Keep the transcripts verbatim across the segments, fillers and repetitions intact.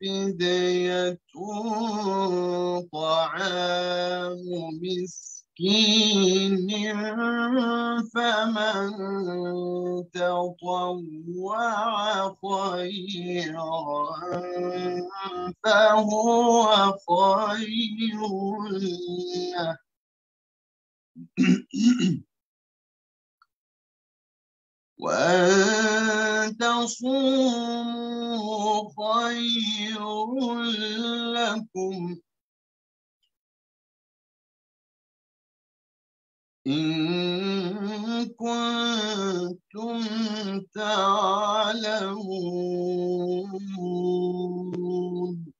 فدية طعام مسكين فمن تطوع خيرا فهو خير له. وَأَن تَصُومُوا خَيْرٌ لَكُمْ إِن كُنتُمْ تَعْلَمُونَ.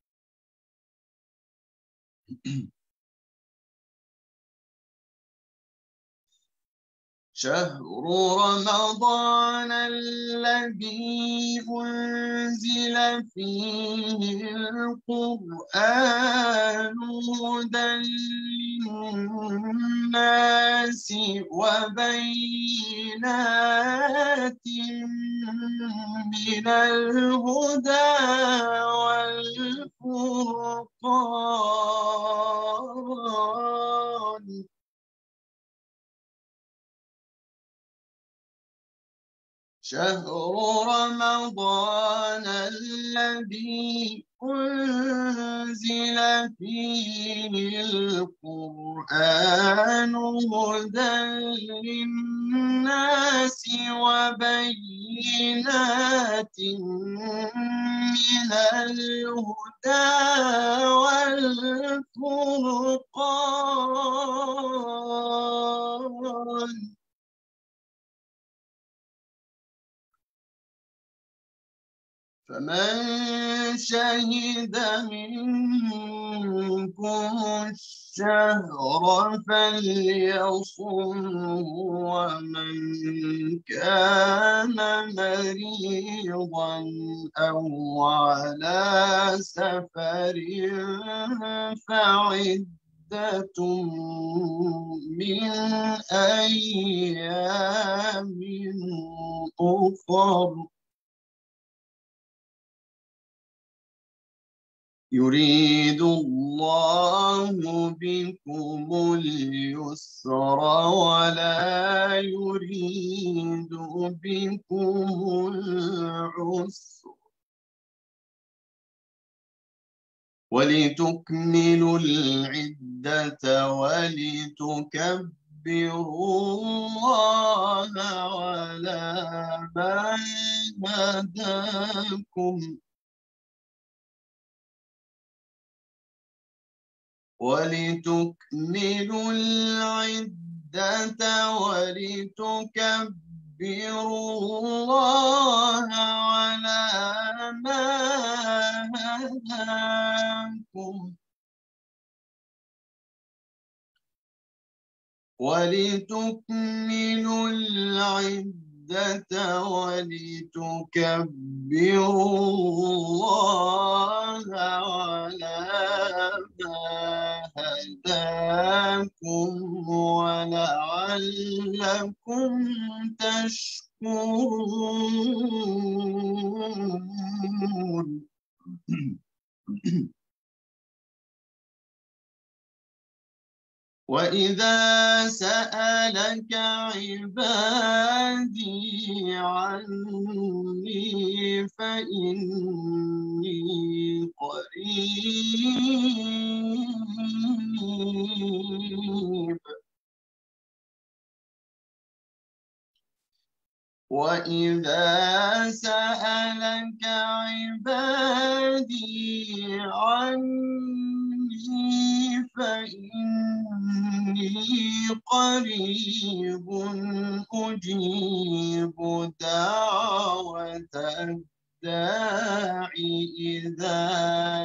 شهر رمضان الذي أنزل فيه القرآن هدى للناس وبينات من الهدى والفرقان شهر رمضان الذي أنزل فيه القرآن هدى للناس وبينات من الهدى والفرقان فمن شهد منكم الشهر فليصمه ومن كان مريضا أو على سفر فعدة من أيام أخر يريد الله بكم اليسر ولا يريد بكم العسر ولتكملوا العدة ولتكبروا الله على ما هداكم وَلِتُكْمِلُوا الْعِدَّةَ وَلِتُكَبِّرُوا اللَّهَ عَلَى مَا هَدَاكُمْ وَلِتُكْمِلُوا الْعِدَّةَ وَلِتُكَبِّرُوا اللَّهَ عَلَى هداكم ولعلكم تشكرون. وإذا سألك عبادي عني فإني قريب وإذا سألك عبادي عني فإني قريب أجيب دعوة الداعي إذا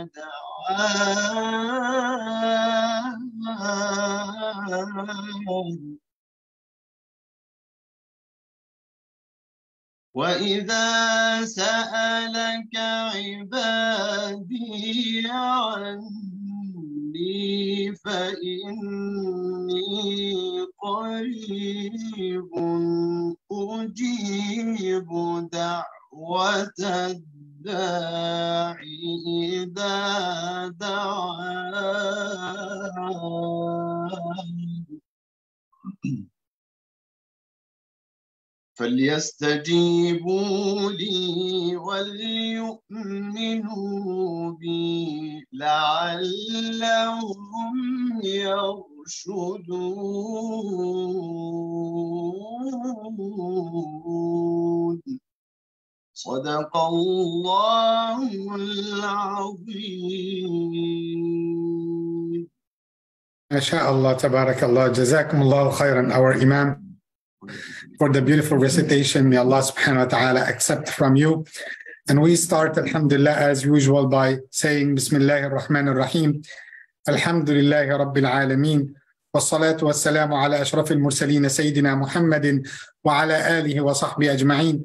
دعاني وَإِذَا سَأَلَكَ عِبَادِي عَنِّي فَإِنِّي قَرِيبٌ أُجِيبُ دَعْوَةَ الدَّاعِ إذا دعان فليستجيبوا لي وليؤمنوا بي لعلهم يرشدون. صدق الله العظيم. ما شاء الله تبارك الله. جزاكم الله خيرا, our Imam, for the beautiful recitation. May Allah subhanahu wa ta'ala accept from you. And we start, alhamdulillah, as usual by saying Bismillahir Rahmanir Rahim. Alhamdulillahi Rabbil Alameen. والصلاة والسلام على أشرف المرسلين سيدنا محمد وعلى آله وصحبه أجمعين.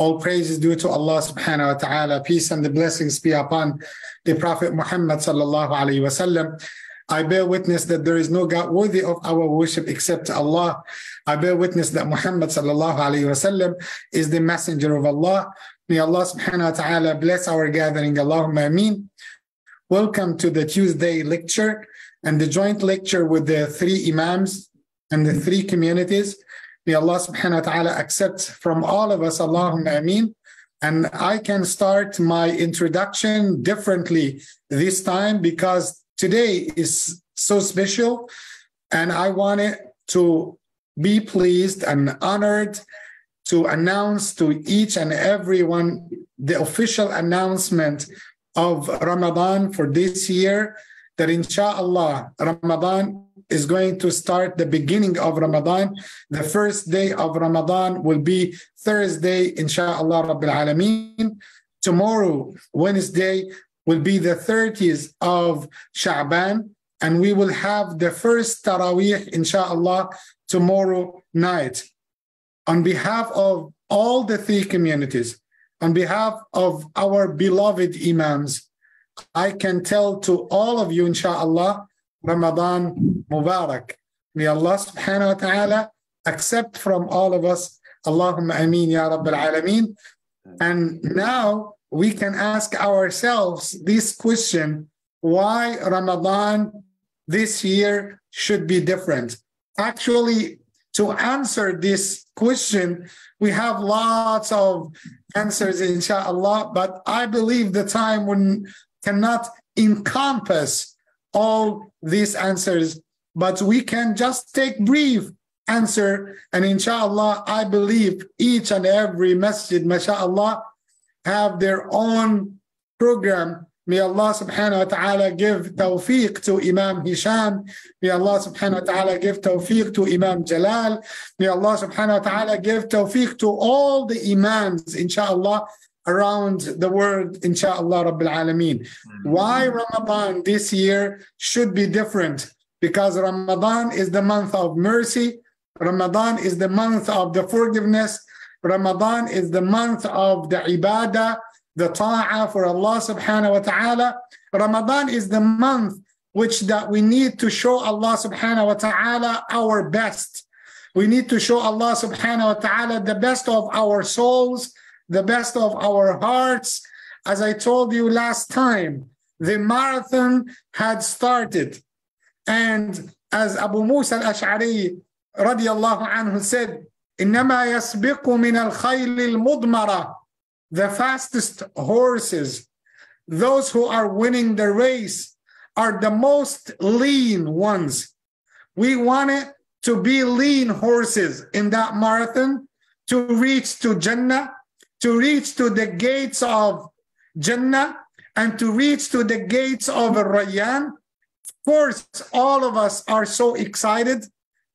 All praise is due to Allah subhanahu wa ta'ala. Peace and the blessings be upon the Prophet Muhammad sallallahu alayhi wa sallam. I bear witness that there is no God worthy of our worship except Allah. I bear witness that Muhammad sallallahu alayhi wa sallam is the messenger of Allah. May Allah subhanahu wa ta'ala bless our gathering. Allahumma ameen. Welcome to the Tuesday lecture and the joint lecture with the three Imams and the three communities. May Allah subhanahu wa ta'ala accept from all of us. Allahumma ameen. And I can start my introduction differently this time because today is so special, and I wanted to be pleased and honored to announce to each and everyone the official announcement of Ramadan for this year, that inshallah Ramadan is going to start. The beginning of Ramadan, the first day of Ramadan will be Thursday, inshallah Rabbil Alameen. Tomorrow, Wednesday, will be the thirtieth of Sha'ban, and we will have the first Taraweeh, inshallah, tomorrow night. On behalf of all the three communities, on behalf of our beloved Imams, I can tell to all of you, inshallah, Ramadan Mubarak. May Allah subhanahu wa ta'ala accept from all of us. Allahumma ameen, ya Rabbil Alameen. And now, we can ask ourselves this question: why Ramadan this year should be different? Actually, to answer this question, we have lots of answers, inshallah, but I believe the time when cannot encompass all these answers, but we can just take brief answer, and inshallah, I believe each and every masjid, mashallah, have their own program. May Allah subhanahu wa ta'ala give tawfiq to Imam Hisham. May Allah subhanahu wa ta'ala give tawfiq to Imam Jalal. May Allah subhanahu wa ta'ala give tawfiq to all the Imams, inshallah, around the world, inshallah Rabbil Alameen. Why Ramadan this year should be different? Because Ramadan is the month of mercy. Ramadan is the month of the forgiveness. Ramadan is the month of the ibadah, the ta'ah for Allah subhanahu wa ta'ala. Ramadan is the month which that we need to show Allah subhanahu wa ta'ala our best. We need to show Allah subhanahu wa ta'ala the best of our souls, the best of our hearts. As I told you last time, the marathon had started. And as Abu Musa al-Ash'ari radiallahu anhu said, إنما يسبق من الخيل المضمرة, the fastest horses, those who are winning the race, are the most lean ones. We wanted to be lean horses in that marathon, to reach to Jannah, to reach to the gates of Jannah, and to reach to the gates of Rayyan. Of course, all of us are so excited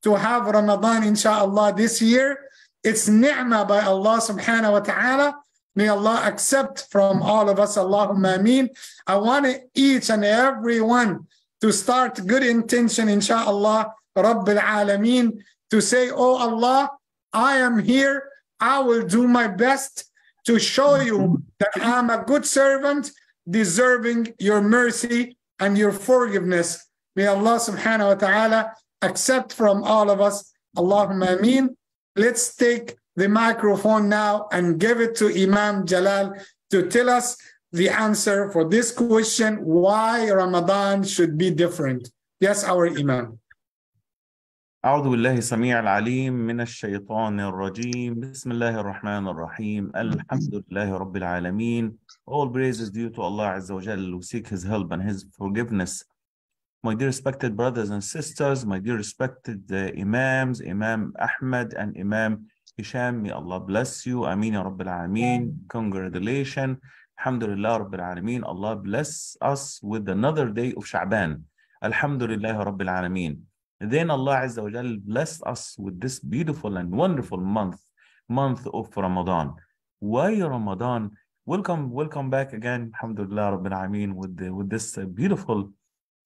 to have Ramadan, inshallah, this year. It's ni'mah by Allah subhanahu wa ta'ala. May Allah accept from all of us. Allahumma ameen. I want each and everyone to start good intention, inshallah, Rabbil Alameen, to say, oh Allah, I am here. I will do my best to show you that I'm a good servant, deserving your mercy and your forgiveness. May Allah subhanahu wa ta'ala accept from all of us. Allahumma ameen. Let's take the microphone now and give it to Imam Jalal to tell us the answer for this question, why Ramadan should be different. Yes, our Imam. أعوذ بالله السميع العليم من الشيطان الرجيم. بسم الله الرحمن الرحيم. الحمد لله رب العالمين. All praises due to Allah Azza wa Jal, who seek His help and His forgiveness. My dear respected brothers and sisters, my dear respected uh, Imams, Imam Ahmed and Imam Hisham, may Allah bless you. Ameen ya Rabbil Alameen. Congratulations. Alhamdulillah Rabbil Alameen. Allah bless us with another day of Sha'ban. Alhamdulillah Rabbil Alameen. Then Allah Azza wa Jal blessed us with this beautiful and wonderful month, month of Ramadan. Why Ramadan? Welcome, welcome back again, Alhamdulillah Rabbil Alameen, with, the, with this uh, beautiful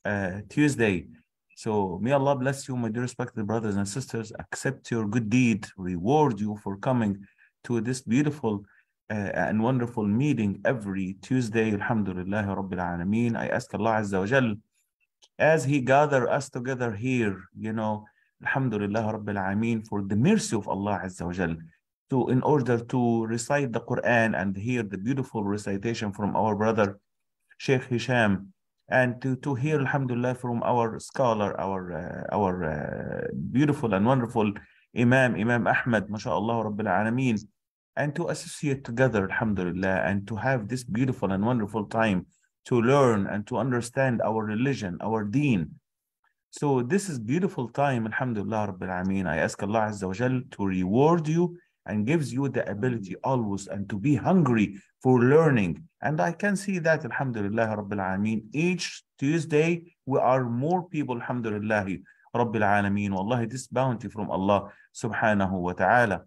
uh, Tuesday. So may Allah bless you, my dear respected brothers and sisters, accept your good deed, reward you for coming to this beautiful uh, and wonderful meeting every Tuesday, Alhamdulillah Rabbil Alameen. I ask Allah Azza wa Jal, as He gathered us together here, you know, Alhamdulillah Rabbil Alameen, for the mercy of Allah Azza wa Jal, to, in order to recite the Quran and hear the beautiful recitation from our brother Sheikh Hisham, and to, to hear Alhamdulillah from our scholar, our uh, our uh, beautiful and wonderful Imam, Imam Ahmed, mashallah Rabbil Alameen, and to associate together, Alhamdulillah, and to have this beautiful and wonderful time to learn and to understand our religion, our deen. So this is beautiful time, Alhamdulillah Rabbil Alameen. I ask Allah Azza wa Jal to reward you and gives you the ability always and to be hungry for learning. And I can see that, Alhamdulillah Rabbil Alameen, each Tuesday we are more people, Alhamdulillah Rabbil Alameen. Wallahi, this bounty from Allah subhanahu wa ta'ala.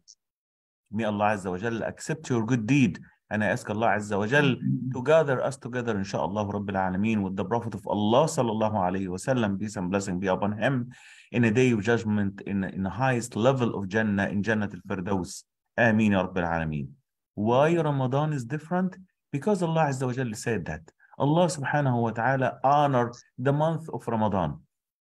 May Allah Azza wa Jal accept your good deed. And I ask Allah Azza wa Jal to gather us together, inshaAllah Rabbil Alameen, with the Prophet of Allah sallallahu alayhi wa sallam, peace and blessing be upon him, in a day of judgment, in, in the highest level of Jannah, in Jannat al-Firdaus. Ameen ya Rabbil Alameen. Why Ramadan is different? Because Allah Azza wa Jal said that. Allah subhanahu wa ta'ala honored the month of Ramadan.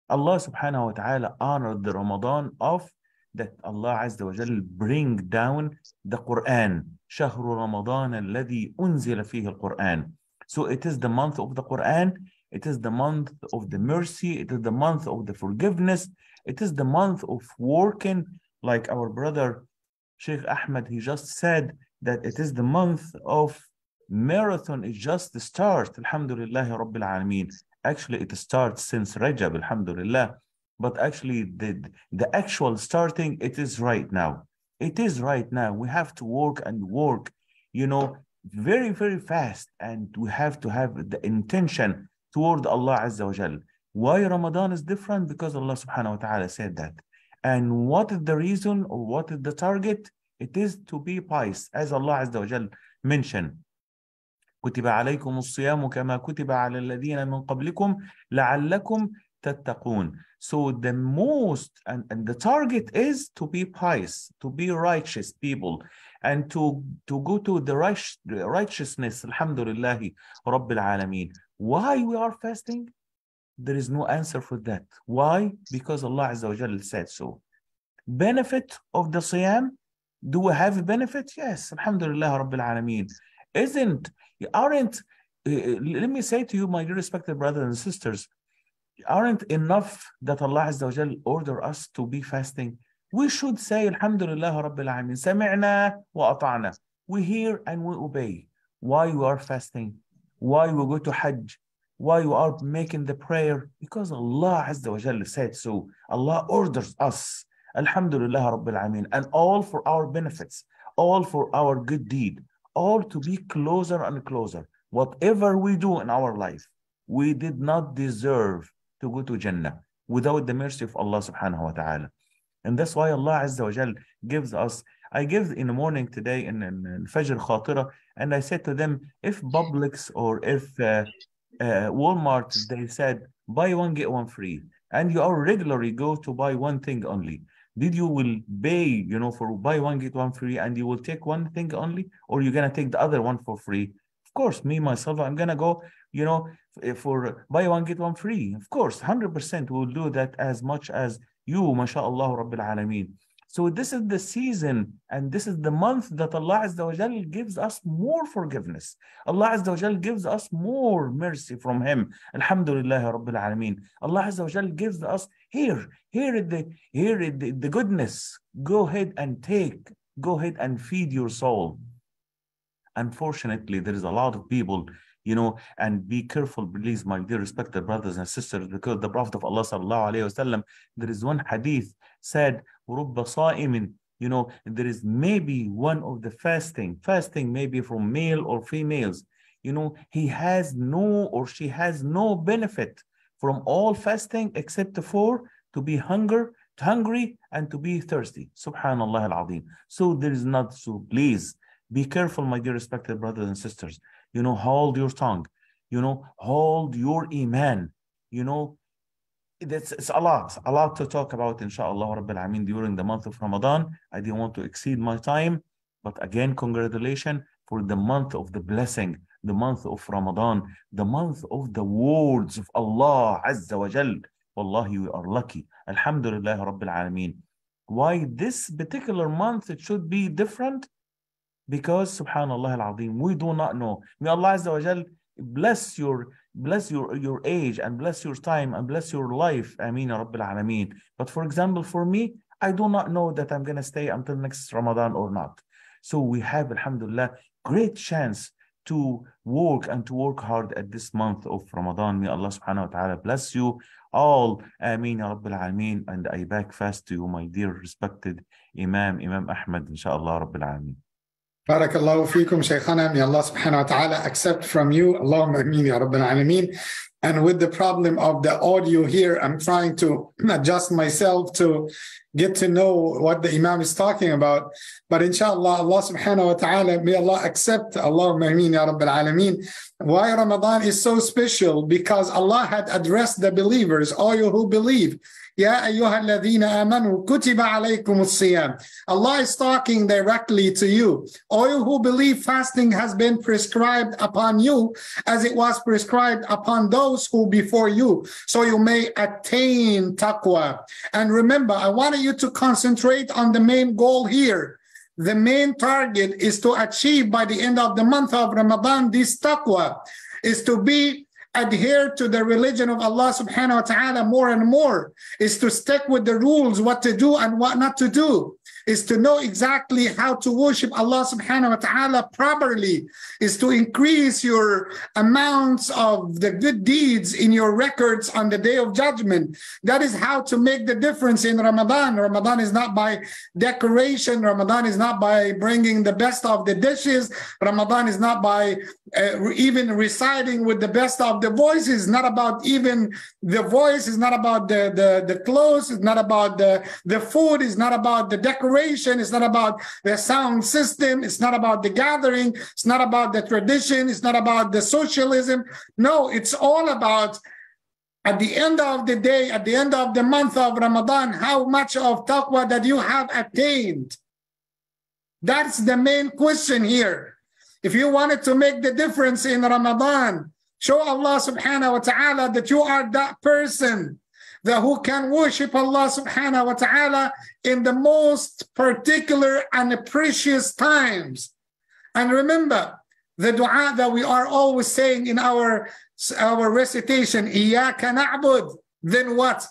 Allah subhanahu wa ta'ala honored the Ramadan of that Allah Azza wa Jal bring down the Quran. شهر رمضان الذي أنزل فيه القرآن. So it is the month of the Quran. It is the month of the mercy. It is the month of the forgiveness. It is the month of working, like our brother Sheikh Ahmed, he just said that it is the month of marathon. It just starts. Alhamdulillah Rabbil Alameen. Actually, it starts since Rajab, Alhamdulillah. But actually, the, the actual starting, it is right now. It is right now. We have to work and work, you know, very, very fast. And we have to have the intention toward Allah Azza wa Jal. Why Ramadan is different? Because Allah subhanahu wa ta'ala said that. And what is the reason or what is the target? It is to be pious. As Allah Azza wa Jal mentioned, كُتِبَ عَلَيْكُمُ الصِّيَامُ كَمَا كُتِبَ عَلَى الَّذِينَ مِنْ قَبْلِكُمْ لَعَلَّكُمْ تَتَّقُونَ. So the most and, and the target is to be pious, to be righteous people, and to, to go to the right, righteousness, Alhamdulillah Rabbil Alameen. Why we are fasting? There is no answer for that. Why? Because Allah Azza wa Jal said so. Benefit of the Siyam? Do we have benefit? Yes, Alhamdulillah Rabbil Alameen. Isn't, aren't, uh, let me say to you, my respected brothers and sisters, aren't enough that Allah Azza wa Jal order us to be fasting? We should say, Alhamdulillah Rabbil Alameen, Sami'na wa ata'na. We hear and we obey. Why we are fasting? Why we go to Hajj? Why we are making the prayer? Because Allah Azza wa Jal said so. Allah orders us, Alhamdulillah Rabbil Alameen, and all for our benefits, all for our good deed, all to be closer and closer. Whatever we do in our life, we did not deserve to go to Jannah without the mercy of Allah subhanahu wa ta'ala. And that's why Allah Azza wa Jal gives us. I give in the morning today in, in, in Fajr Khatira, and I said to them, if Publix or if uh, uh, Walmart, they said, buy one, get one free, and you are regularly go to buy one thing only, did you will pay, you know, for buy one, get one free, and you will take one thing only, or you're going to take the other one for free? Of course, me, myself, I'm going to go, you know, for buy one, get one free. Of course, one hundred percent will do that as much as you, mashallah Rabbil Alameen. So this is the season and this is the month that Allah Azza wa Jal gives us more forgiveness. Allah Azza wa Jal gives us more mercy from Him. Alhamdulillah Rabbil Alameen. Allah Azza wa Jal gives us here, here is the, here is the, the goodness. Go ahead and take, go ahead and feed your soul. Unfortunately, there is a lot of people, you know, and be careful, please, my dear respected brothers and sisters, because the Prophet of Allah sallallahu alayhi wa sallam, there is one hadith said, you know, there is maybe one of the fasting, fasting maybe from male or females, you know, he has no or she has no benefit from all fasting except for to be hunger, hungry and to be thirsty. Subhanallah al-Azim. So there is not, so please, be careful, my dear respected brothers and sisters. You know, hold your tongue. You know, hold your iman. You know, that's it's a lot, a lot to talk about, inshallah, Rabbil Alameen, during the month of Ramadan. I didn't want to exceed my time, but again, congratulations for the month of the blessing, the month of Ramadan, the month of the words of Allah Azza wa Jal. Wallahi, we are lucky. Alhamdulillah, Rabbil Alameen. Why this particular month it should be different? Because subhanallah al-Azim, we do not know. May Allah Azza wa Jal bless your bless your your age and bless your time and bless your life. Ameen Rabbil Alameen. But for example, for me, I do not know that I'm gonna stay until next Ramadan or not. So we have, alhamdulillah, great chance to work and to work hard at this month of Ramadan. May Allah subhanahu wa ta'ala bless you all. Ameen Rabbil Alameen. And I back fast to you, my dear respected Imam, Imam Ahmed, inshallah Rabbil Alameen. Barakallahu feekum, Shaykhana. May Allah subhanahu wa ta'ala accept from you. Allahumma ameen ya Rabbil Alameen. And with the problem of the audio here, I'm trying to adjust myself to get to know what the Imam is talking about. But inshallah, Allah subhanahu wa ta'ala, may Allah accept. Allahumma ameen ya Rabbil Alameen. Why Ramadan is so special? Because Allah had addressed the believers, all you who believe. Ya ayyuha alladhina amanu kutiba alaykum as-siyam. Allah is talking directly to you. All you who believe, fasting has been prescribed upon you as it was prescribed upon those who before you, so you may attain taqwa. And remember, I wanted you to concentrate on the main goal here. The main target is to achieve by the end of the month of Ramadan this taqwa, is to be adhere to the religion of Allah subhanahu wa ta'ala more and more, is to stick with the rules, what to do and what not to do, is to know exactly how to worship Allah subhanahu wa ta'ala properly, is to increase your amounts of the good deeds in your records on the day of judgment. That is how to make the difference in Ramadan. Ramadan is not by decoration. Ramadan is not by bringing the best of the dishes. Ramadan is not by uh, even reciting with the best of the voices. Not about even the voice. It's not about the, the, the clothes. It's not about the, the food. It's not about the decoration. It's not about the sound system. It's not about the gathering. It's not about the tradition. It's not about the socialism. No, it's all about, at the end of the day, at the end of the month of Ramadan, how much of taqwa that you have attained. That's the main question here. If you wanted to make the difference in Ramadan, show Allah subhanahu wa ta'ala that you are that person that who can worship Allah subhanahu wa ta'ala in the most particular and precious times. And remember the dua that we are always saying in our, our recitation, Iyaka na'bud, then what?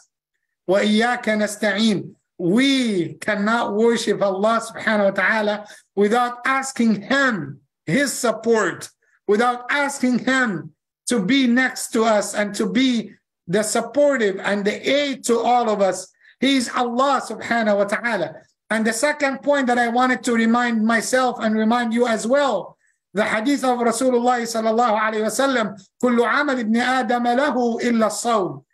Wa Iyaka nasta'een. We cannot worship Allah subhanahu wa ta'ala without asking Him His support, without asking Him to be next to us and to be the supportive and the aid to all of us. He is Allah subhanahu wa ta'ala. And the second point that I wanted to remind myself and remind you as well, the hadith of Rasulullah sallallahu alayhi wa sallam, kullu amal ibn Adam lahu illa as-sawm.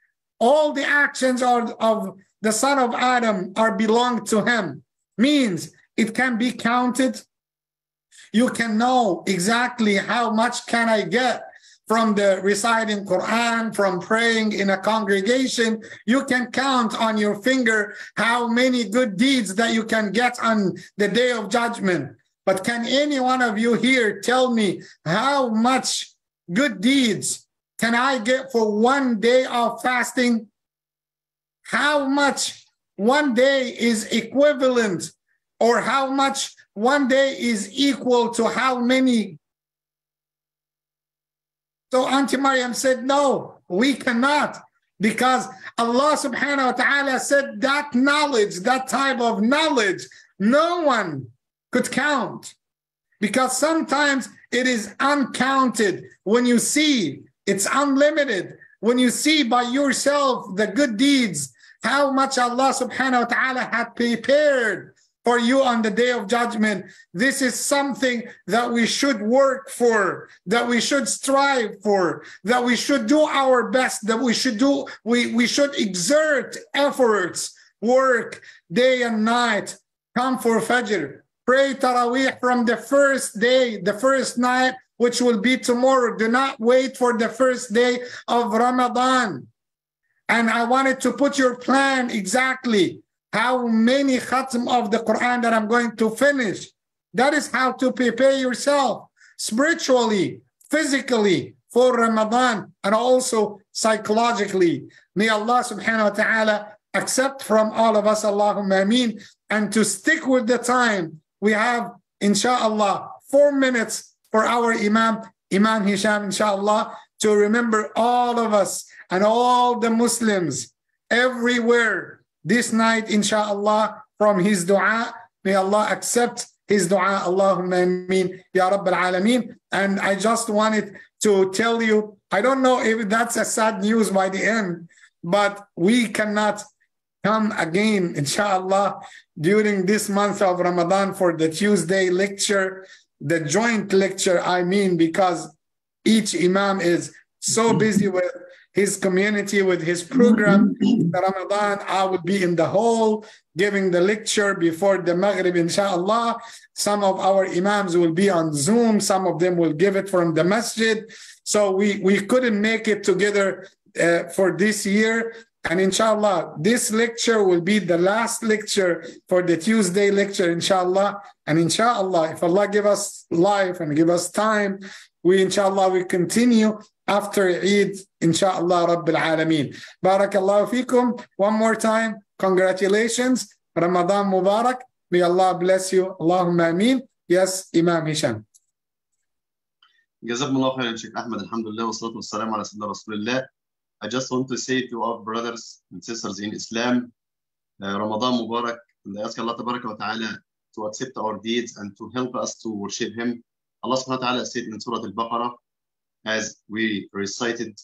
All the actions are of the son of Adam are belong to him. Means it can be counted. You can know exactly how much can I get from the reciting Quran, from praying in a congregation. You can count on your finger how many good deeds that you can get on the day of judgment. But can any one of you here tell me how much good deeds can I get for one day of fasting? How much one day is equivalent, or how much one day is equal to how many. So Auntie Maryam said, no, we cannot, because Allah subhanahu wa ta'ala said that knowledge, that type of knowledge, no one could count, because sometimes it is uncounted. When you see, it's unlimited. When you see by yourself the good deeds, how much Allah subhanahu wa ta'ala had prepared for you on the day of judgment. This is something that we should work for, that we should strive for, that we should do our best, that we should do, we, we should exert efforts, work day and night, come for Fajr, pray Taraweeh from the first day, the first night, which will be tomorrow. Do not wait for the first day of Ramadan. And I wanted to put your plan exactly, how many khatm of the Quran that I'm going to finish. That is how to prepare yourself spiritually, physically for Ramadan, and also psychologically. May Allah subhanahu wa ta'ala accept from all of us, Allahumma ameen, and to stick with the time. We have, inshallah, four minutes for our Imam, Imam Hisham, inshallah, to remember all of us and all the Muslims everywhere this night, inshallah, from his dua. May Allah accept his dua. Allahumma ameen, ya Rabbil Alameen. And I just wanted to tell you, I don't know if that's a sad news by the end, but we cannot come again, inshallah, during this month of Ramadan for the Tuesday lecture, the joint lecture, I mean, because each Imam is so busy with his community, with his program. Ramadan, I will be in the hall giving the lecture before the Maghrib, inshallah. Some of our Imams will be on Zoom. Some of them will give it from the masjid. So we, we couldn't make it together uh, for this year. And inshallah, this lecture will be the last lecture for the Tuesday lecture, inshallah. And inshallah, if Allah give us life and give us time, we inshallah we continue after Eid, inshallah, Rabbil Alameen. Barakallahu feekum. One more time, congratulations. Ramadan Mubarak. May Allah bless you. Allahumma ameen. Yes, Imam Hisham. Jazakumullah khairan, Sheikh Ahmed. Alhamdulillah, wa salatu wa salam ala Sayyidina Rasulullah. I just want to say to our brothers and sisters in Islam, uh, Ramadan Mubarak, and I ask Allah wa ta'ala to accept our deeds and to help us to worship Him. Allah subhanahu wa ta'ala said in Surah Al-Baqarah, as we recited,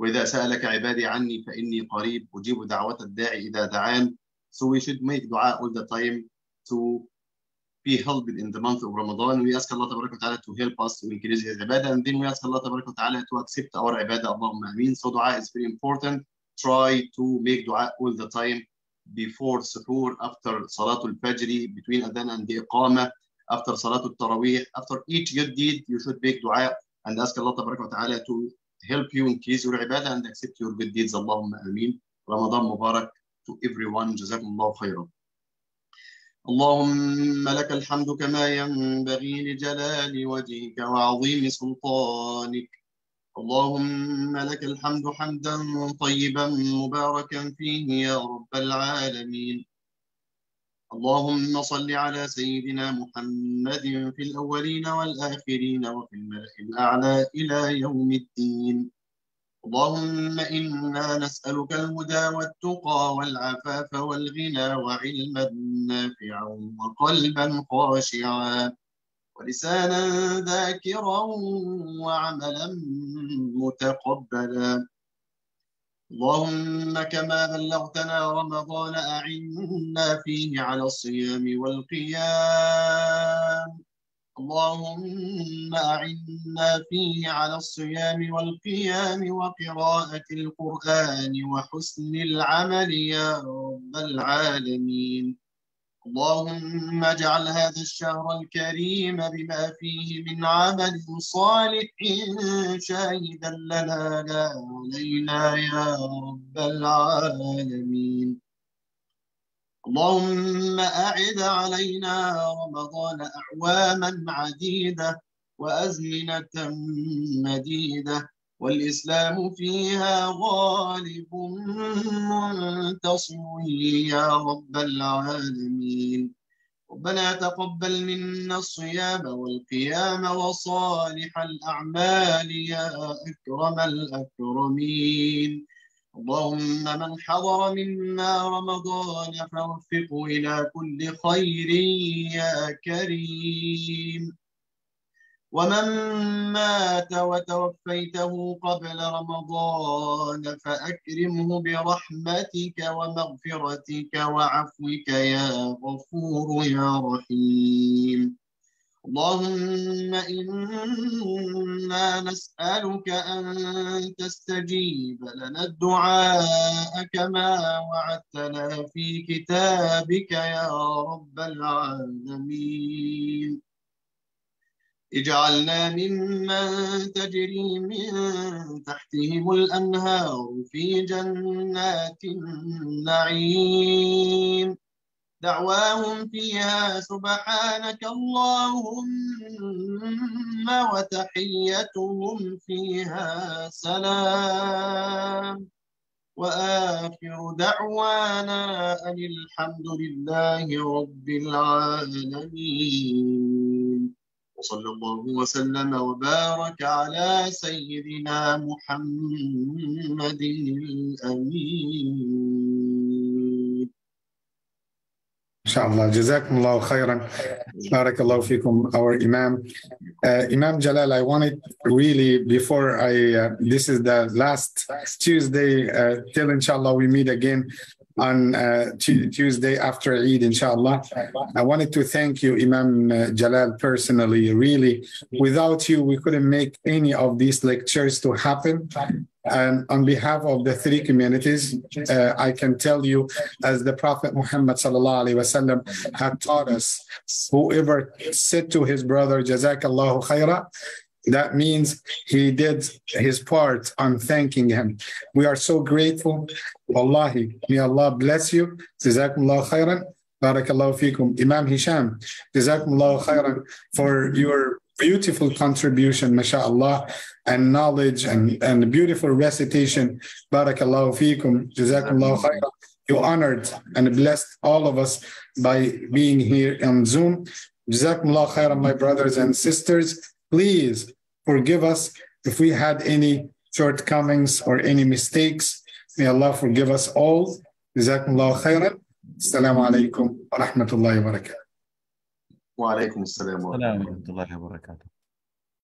وَإِذَا سَأَلَكَ عِبَادِي عَنِّي فَإِنِّي قَرِيبٌ أُجِيبُ دَعْوَةَ الدَّاعِ إِذَا دَعَانِ. So we should make dua all the time to be helped in the month of Ramadan. We ask Allah Tabarak wa ta'ala to help us to increase His ibadah, and then we ask Allah Tabarak wa ta'ala to accept our ibadah. Allahumma ameen. So dua is very important. Try to make dua all the time, before suhoor, after Salatul Fajr, between Adhan and the Iqamah, after Salatul Taraweeh, after each good deed, you should make dua and ask Allah Tabarak wa ta'ala to help you increase your ibadah and accept your good deeds. Allahumma ameen. Ramadan Mubarak to everyone. Jazakumullahu khairan. اللهم لك الحمد كما ينبغي لجلال وجهك وعظيم سلطانك. اللهم لك الحمد حمدا طيبا مباركا فيه يا رب العالمين. اللهم صل على سيدنا محمد في الأولين والآخرين وفي الملأ الأعلى إلى يوم الدين. اللهم إنا نسألك الهدى والتقى والعفاف والغنى وعلما نافعا وقلبا خاشعا ولسانا ذاكرا وعملا متقبلا. اللهم كما بلغتنا رمضان أعنا فيه على الصيام والقيام. اللهم أعنا فيه على الصيام والقيام وقراءة القرآن وحسن العمل يا رب العالمين. اللهم اجعل هذا الشهر الكريم بما فيه من عمل صالح شاهدا لنا لا علينا يا رب العالمين. اللهم أعد علينا رمضان أعواما عديدة وأزمنة مديدة والإسلام فيها غالب منتصر يا رب العالمين. ربنا تقبل منا الصيام والقيام وصالح الأعمال يا أكرم الأكرمين. اللهم من حضر منا رمضان فوفقه إلى كل خير يا كريم، ومن مات وتوفيته قبل رمضان فأكرمه برحمتك ومغفرتك وعفوك يا غفور يا رحيم. اللهم إنا نسألك أن تستجيب لنا الدعاء كما وعدتنا في كتابك يا رب العالمين. اجعلنا ممن تجري من تحتهم الأنهار في جنات النعيم. دعواهم فيها سبحانك اللهم وتحيتهم فيها سلام، وآخر دعوانا أن الحمد لله رب العالمين. وصلى الله وسلم وبارك على سيدنا محمد الأمين. إن شاء الله. جزاكم الله خيرا. بارك الله فيكم. Our Imam, uh, Imam Jalal. I wanted really before I. Uh, this is the last Tuesday uh, till inshallah we meet again. On uh, Tuesday after Eid, inshallah. I wanted to thank you, Imam uh, Jalal, personally. Really, without you, we couldn't make any of these lectures to happen. And on behalf of the three communities, uh, I can tell you, as the Prophet Muhammad sallallahu alaihi wasallam had taught us, whoever said to his brother, Jazakallahu khaira, that means he did his part on thanking him. We are so grateful. Wallahi, may Allah bless you. Jazakumullahu khairan. Barakallahu feekum. Imam Hisham, Jazakumullahu khairan for your beautiful contribution, masha'Allah, and knowledge and, and beautiful recitation. Barakallahu feekum. Jazakumullahu khairan. You honored and blessed all of us by being here on Zoom. Jazakumullahu khairan, my brothers and sisters. Please forgive us if we had any shortcomings or any mistakes. May Allah forgive us all. Jazakumullahu khairan. Assalamu alaikum wa rahmatullahi wa barakatuh. Wa alaikum assalam wa rahmatullahi wa barakatuh.